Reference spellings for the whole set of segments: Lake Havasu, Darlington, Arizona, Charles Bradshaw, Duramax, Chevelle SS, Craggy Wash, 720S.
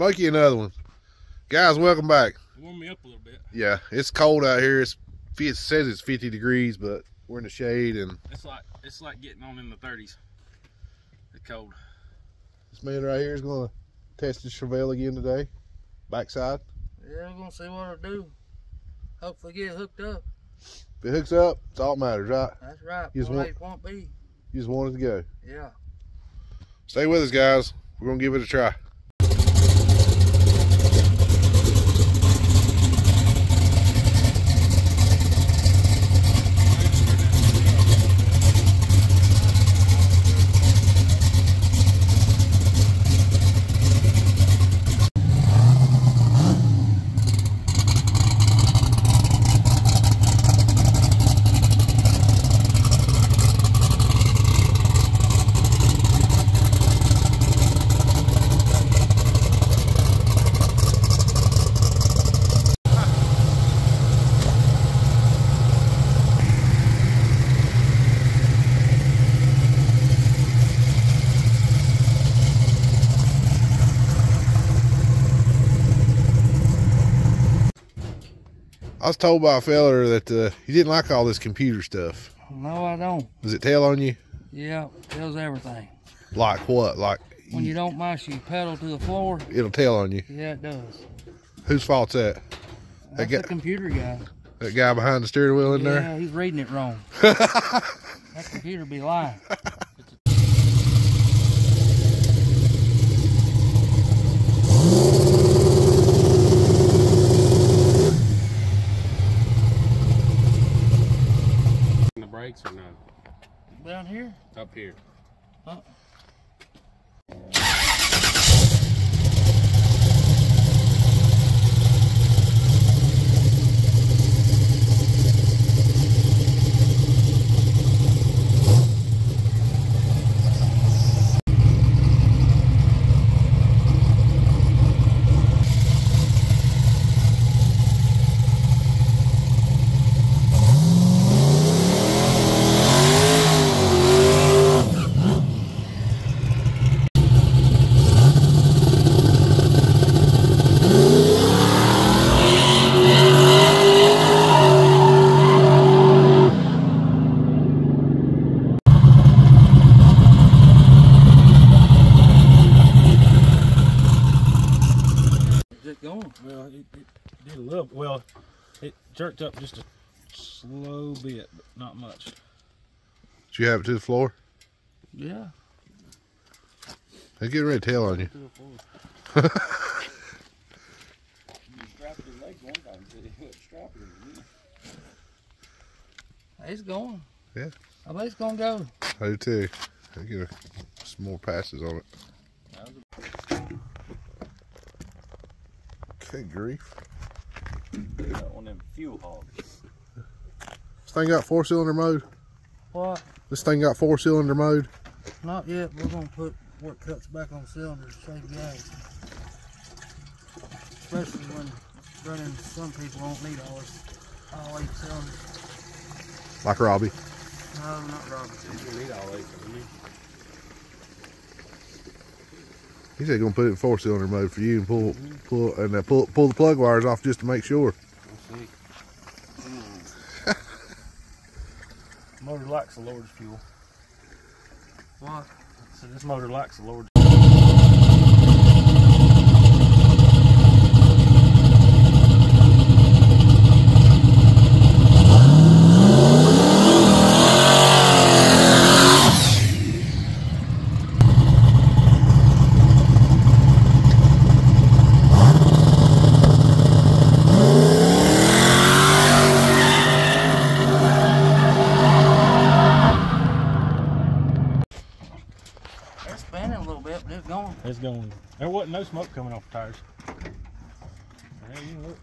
Smokey another one. Guys, welcome back. Warm me up a little bit. Yeah, it's cold out here. It says it's 50 degrees, but we're in the shade, and it's like getting on in the 30s. It's cold. This man right here is going to test his Chevelle again today. Backside. Yeah, I'm going to see what it'll do. Hopefully get it hooked up. If it hooks up, it's all that matters, right? That's right. You just want it to go. Yeah. Stay with us, guys. We're going to give it a try. I was told by a fella that he didn't like all this computer stuff. No, I don't. Does it tell on you? Yeah, it tells everything. Like what? Like when you don't mash your pedal to the floor? It'll tell on you. Yeah, it does. Whose fault's that? That's the computer guy. That guy behind the steering wheel in there? Yeah, he's reading it wrong. That computer be lying. Or none? Down here? Up here. Huh? It jerked up just a slow bit, but not much. Did you have it to the floor? Yeah. They're getting ready to tail on you. You strapped your legs one time until you hit strap it. It's going. Yeah. I bet it's going to go. I do too. I get some more passes on it. Okay, grief. One of them fuel hogs. This thing got 4-cylinder mode? What? This thing got 4-cylinder mode? Not yet. We're going to put what cuts back on cylinders to save gas. Especially when running, some people don't need all 8 cylinders. Like Robbie? No, not Robbie. He's going to need all 8 of them. He said gonna put it in 4-cylinder mode for you and pull the plug wires off just to make sure. We'll see. Motor likes the Lord's fuel. What? So this motor likes the Lord's. It's going. There wasn't no smoke coming off the tires. Hey, you look.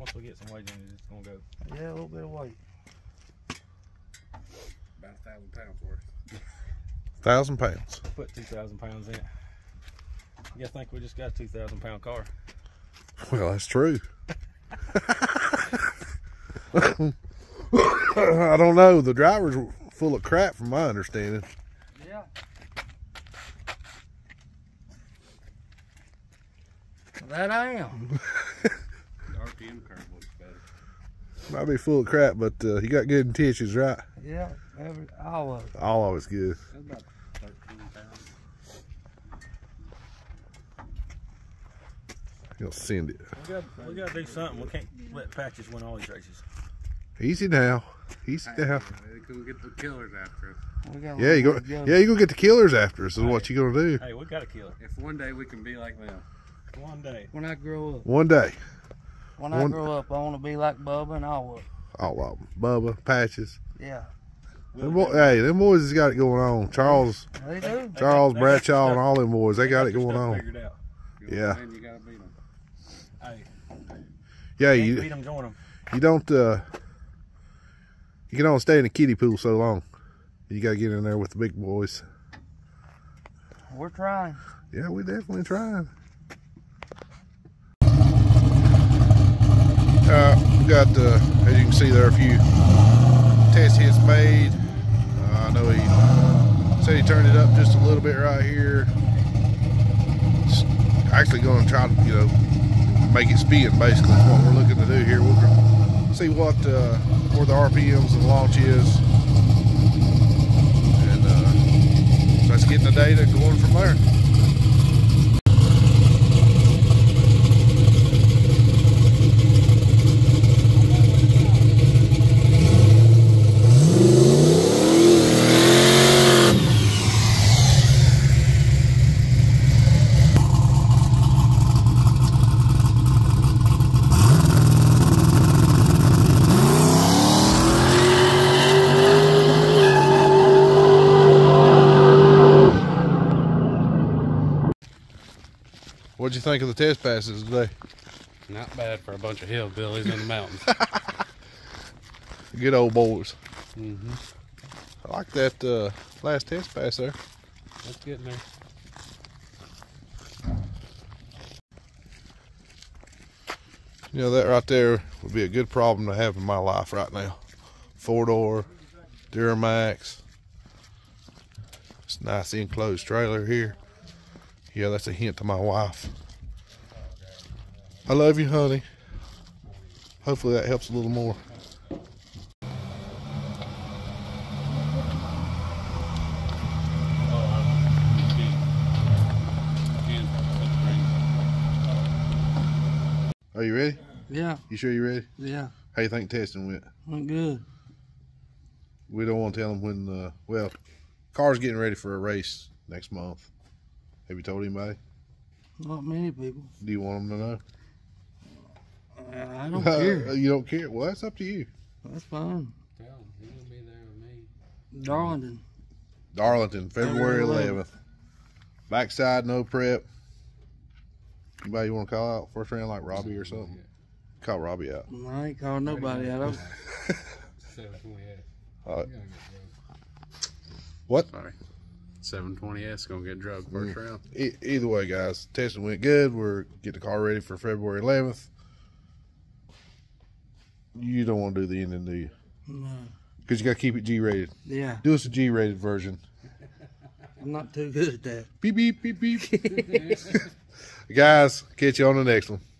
Once we get some weight in it, it's going to go. Yeah, a little bit of weight. About 1,000 pounds worth. 1,000 pounds. Put 2,000 pounds in it. You guys think we just got a 2,000 pound car? Well, that's true. I don't know. The drivers were full of crap from my understanding. Yeah. That I am. The RPM curve looks better. Might be full of crap, but you got good intentions, right? Yeah, all of it. All of it's good. That's about 13,000. You'll send it. We gotta do something. We can't let Patches win all these races. Easy now. Easy now. Hey, they're gonna get the killers after us. Yeah, you're gonna get the killers after us is what you're gonna do. Hey, we got a killer. If one day we can be like them. One day. When I grow up. One day. When I grow up, I want to be like Bubba and all of them. All of them. Bubba, Patches. Yeah. Hey, them boys has got it going on. Charles, they do. Charles, Bradshaw, and all them boys, they got it going on. Yeah. You gotta beat them. Hey. Yeah, you beat them, join them. You don't. You can only stay in the kiddie pool so long. You gotta get in there with the big boys. We're trying. Yeah, we're definitely trying. We got, as you can see, there are a few test hits made. I know he said he turned it up just a little bit right here. It's actually going to try to, you know, make it spin. Basically, is what we're looking to do here. We're going to see what where the RPMs of the launch is, and let's get the data going from there. What'd you think of the test passes today? Not bad for a bunch of hillbillies in the mountains. Good old boys. Mm-hmm. I like that last test pass there. Let's get in there. You know, that right there would be a good problem to have in my life right now. Four-door, Duramax. It's a nice enclosed trailer here. Yeah, that's a hint to my wife. I love you, honey. Hopefully that helps a little more. Are you ready? Yeah. You sure you're ready? Yeah. How you think testing went? Went good. We don't want to tell them when, well, car's getting ready for a race next month. Have you told anybody? Not many people. Do you want them to know? I don't care. You don't care? Well, that's up to you. That's fine. Tell him. He's going to be there with me. Darlington. Darlington, February 11th. Backside, no prep. Anybody you want to call out first round, like Robbie or something? Yeah. Call Robbie out. I ain't calling nobody out. 720S. What? Sorry. 720S gonna get drugged first round. Either way, guys, testing went good. We're getting the car ready for February 11th. You don't want to do the ending, do you? No. Because you gotta keep it G-rated. Yeah. Do us a G-rated version. I'm not too good at that. Beep beep beep beep. Guys, catch you on the next one.